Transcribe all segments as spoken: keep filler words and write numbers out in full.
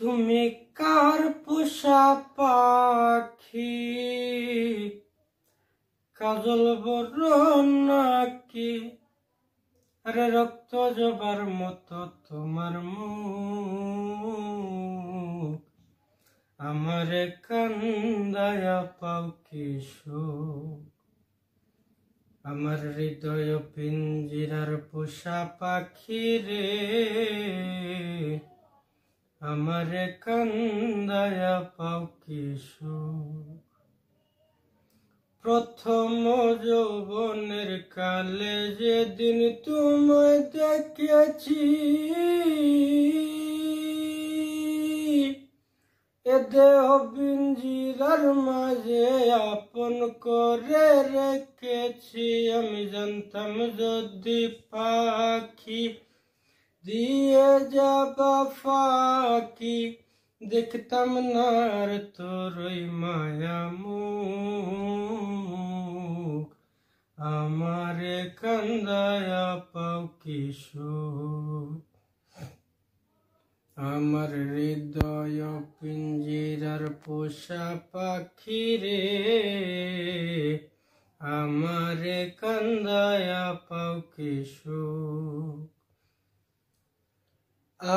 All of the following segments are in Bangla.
তুমি কার পোষা পাখি, কাজল বরণ নাকি, আরে রক্ত জবার মতো তোমার মুখ, আমারে কান্দায়া পাও কি সুখ। আমার হৃদয় পিঞ্জিরার পোষা পাখি রে, আমার কান্দায়া পাও কি সুখ। প্রথম যৌবনের কালে যেদিন তোমায় দেখেছি, এ দেহ পিঞ্জিরার মাঝে আপন করে রেখেছি। আমি জানতাম যদি পাখি দিয়ে যাবা ফাঁকি, দেখতাম না আর তোরই মায়া মুখ, আমারে কান্দায়া পাও কি সুখ। আমার হৃদয় পিঞ্জিরার পোষা পাখি রে, আমারে কান্দায়া পাও কি সুখ।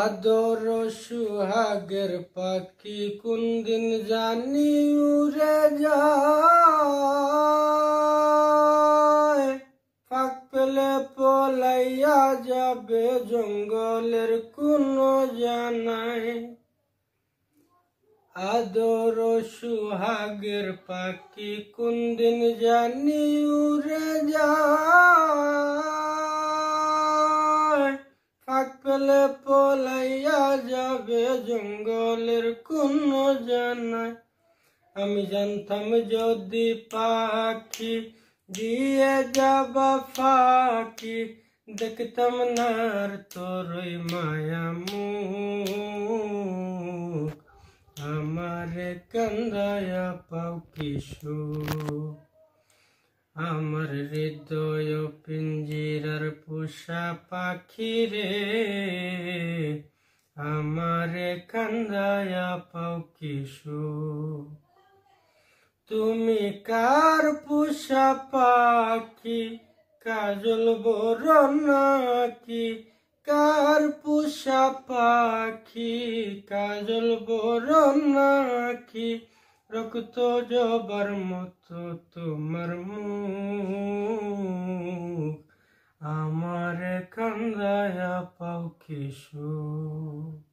আদর সুহাগের পাখি কোন দিন জানি উড়ে যায়, ফাঁক পেলে পলাইয়া যাবে জঙ্গলের কোনো জানাই। আদর সুহাগের পাখি কোন দিন জানি উড়ে যায়, ফাঁক পেলে পলাইয়া যাবে জঙ্গলের কোনো জানাই। আমি জানতাম যদি পাখি দিয়ে যাবা ফাঁকি, দেখতাম না আর তোরই মায়া মুখ, আমারে কান্দায়া পাও কি সুখ। আমার হৃদয় পিঞ্জিরার পোষা পাখি রে, আমারে কান্দায়া পাও কি সুখ। তুমি কার পোষা পাখি, কাজল বরণ নাকি, কার পোষা পাখি, কাজল বরণ নাকি, রক্ত জবার মতো তোমার মুখ, আমারে কান্দায়া পাও কি সুখ।